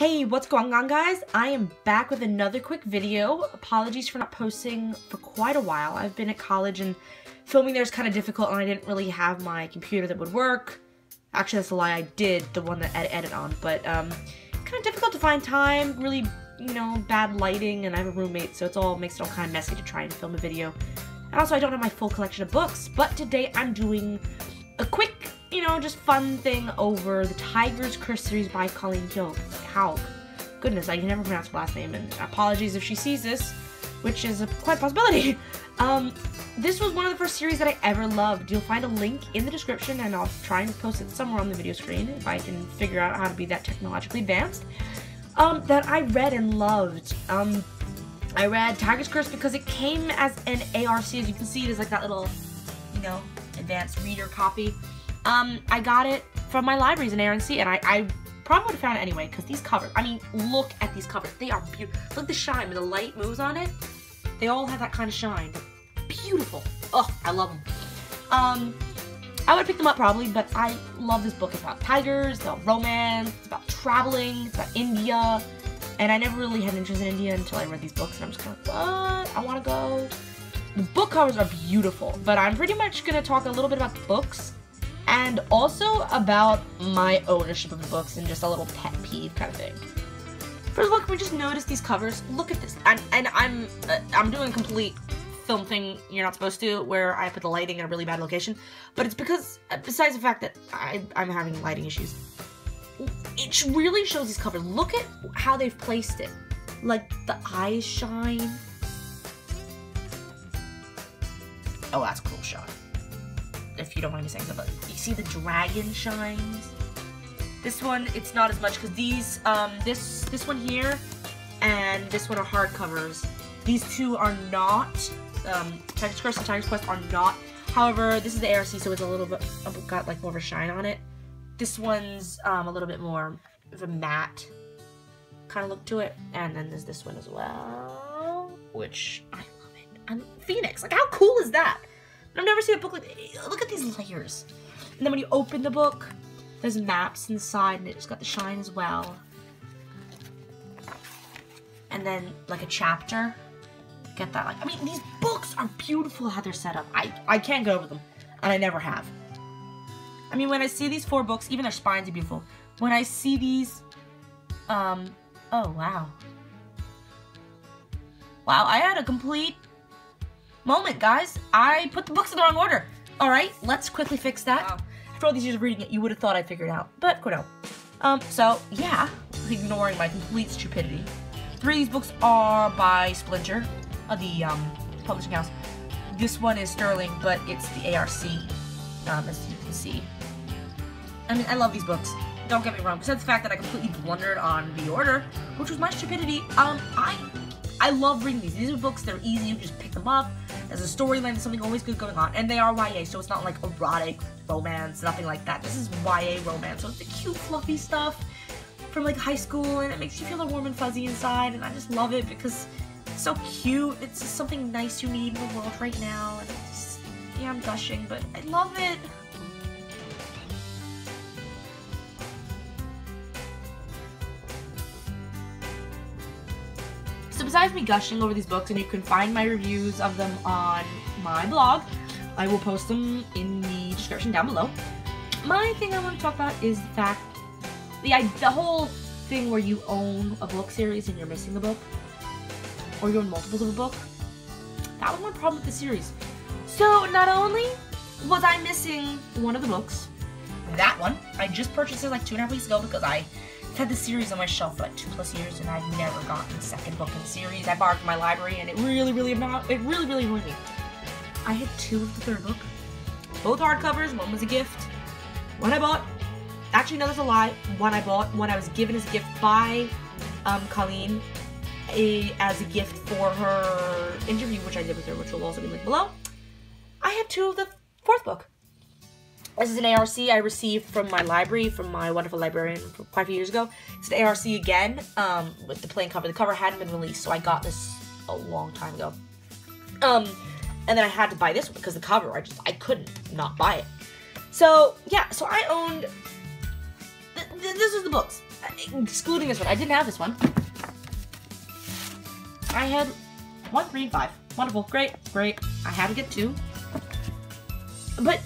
Hey, what's going on, guys? I am back with another quick video. Apologies for not posting for quite a while. I've been at college and filming there is kind of difficult, and I didn't really have my computer that would work. Actually, that's a lie. I did the one that I edit on, but it's kind of difficult to find time. Really, you know, bad lighting, and I have a roommate, so it makes it all kind of messy to try and film a video. And also, I don't have my full collection of books, but today I'm doing a quick, you know, just fun thing over the Tiger's Curse series by Colleen Houck. Goodness, I can never pronounce her last name, and apologies if she sees this, which is quite a possibility. This was one of the first series that I ever loved. You'll find a link in the description, and I'll try and post it somewhere on the video screen if I can figure out how to be that technologically advanced, that I read and loved. I read Tiger's Curse because it came as an ARC, as you can see. It is like that little, you know, advanced reader copy. I got it from my libraries in ARNC, and I probably would have found it anyway, because these covers, I mean, look at these covers. They are beautiful. Look at the shine when the light moves on it. They all have that kind of shine. Beautiful. Oh, I love them. I would pick them up probably, but I love this book. It's about tigers, it's about romance, it's about traveling, it's about India, and I never really had an interest in India until I read these books, and I'm just kind of like, what? I want to go. The book covers are beautiful, but I'm pretty much going to talk a little bit about the books, and also about my ownership of the books and just a little pet peeve kind of thing. First of all, can we just notice these covers? Look at this. I'm doing a complete film thing you're not supposed to, where I put the lighting in a really bad location. But it's because, besides the fact that I'm having lighting issues, it really shows these covers. Look at how they've placed it. Like, the eyes shine. Oh, that's a cool shot. If you don't mind me saying so, but you see the dragon shines. This one, it's not as much, because these, this one here and this one are hardcovers. These two are not. Tiger's Curse and Tiger's Quest are not. However, this is the ARC, so it's a little bit got like more of a shine on it. This one's a little bit more of a matte kind of look to it, and then there's this one as well, which I love it. And Phoenix, like, how cool is that? I've never seen a book like that. Look at these layers. And then when you open the book, there's maps inside, and it's got the shine as well. And then, like, a chapter. Get that, like, I mean, these books are beautiful how they're set up. I can't get over them, and I never have. I mean, when I see these four books, even their spines are beautiful. When I see these, oh, wow. Wow, I had a complete moment, guys. I put the books in the wrong order. All right, let's quickly fix that. Wow. After all these years of reading it, you would have thought I figured it out, but no. So yeah, ignoring my complete stupidity. Three of these books are by Splinter, the publishing house. This one is Sterling, but it's the ARC, as you can see. I mean, I love these books. Don't get me wrong. Besides the fact that I completely blundered on the order, which was my stupidity, I love reading these. These are books that are easy. You just pick them up. There's a storyline, there's something always good going on. And they are YA, so it's not like erotic romance, nothing like that. This is YA romance, so it's the cute, fluffy stuff from like high school, and it makes you feel warm and fuzzy inside, and I just love it because it's so cute. It's just something nice you need in the world right now. And it's just, yeah, I'm gushing, but I love it. Besides me gushing over these books, and you can find my reviews of them on my blog, I will post them in the description down below. My thing I want to talk about is the fact, the whole thing where you own a book series and you're missing a book, or you own multiples of a book. That was my problem with the series. So not only was I missing one of the books, that one, I just purchased it like 2.5 weeks ago because I've had the series on my shelf for like 2+ years, and I've never gotten the second book in the series. I borrowed from my library, and it really annoyed me. I had two of the third book, both hardcovers. One was a gift. One I bought. Actually, no, that's a lie. One I bought. One I was given as a gift by Colleen as a gift for her interview, which I did with her, which will also be linked below. I had two of the fourth book. This is an ARC I received from my library, from my wonderful librarian quite a few years ago. It's an ARC again, with the plain cover. The cover hadn't been released, so I got this a long time ago. And then I had to buy this one because the cover, I couldn't not buy it. So, yeah, so I owned, this is the books. excluding this one. I didn't have this one. I had 1, 3, and 5. Wonderful. Great. Great. I had to get 2. But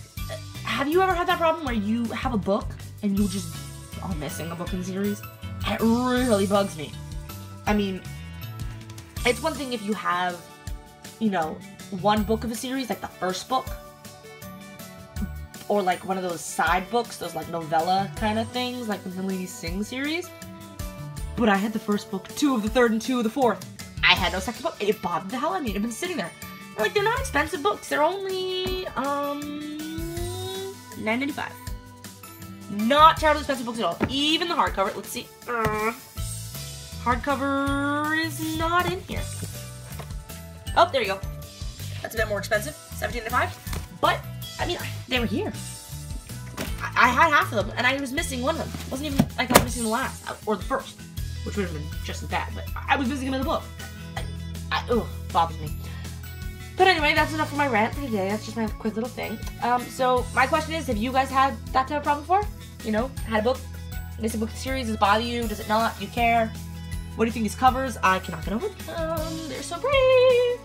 have you ever had that problem where you have a book and you just are missing a book in series? And it really bugs me. I mean, it's one thing if you have, you know, one book of a series, like the first book, or like one of those side books, those like novella kind of things, like the Lady Sing series. But I had the first book, 2 of the third, and 2 of the fourth. I had no second book. It bothered the hell out of me. It had been sitting there. Like, they're not expensive books. They're only, $9.95. Not terribly expensive books at all. Even the hardcover. Let's see. Hardcover is not in here. Oh, there you go. That's a bit more expensive. $17.95. But, I mean, they were here. I had half of them, and I was missing one of them. It wasn't even like I was missing the last, or the first, which would have been just as bad, but I was missing them in the book. Ugh, bothers me. But anyway, that's enough for my rant for today. That's just my quick little thing. So my question is, have you guys had that type of problem before? You know, had a book, missing book series, does it bother you? Does it not? Do you care? What do you think these covers? I cannot get over them. They're so pretty.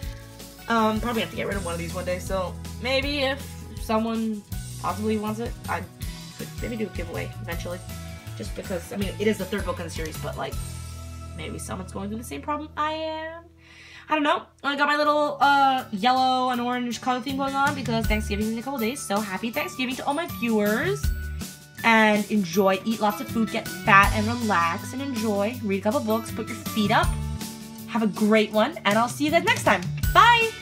Probably have to get rid of one of these one day, so maybe if someone possibly wants it, I could maybe do a giveaway eventually. Just because, I mean, it is the third book in the series, but like, maybe someone's going through the same problem I am. I don't know. I got my little yellow and orange color theme going on because Thanksgiving is in a couple days. So happy Thanksgiving to all my viewers. And enjoy. Eat lots of food. Get fat and relax and enjoy. Read a couple books. Put your feet up. Have a great one. And I'll see you guys next time. Bye.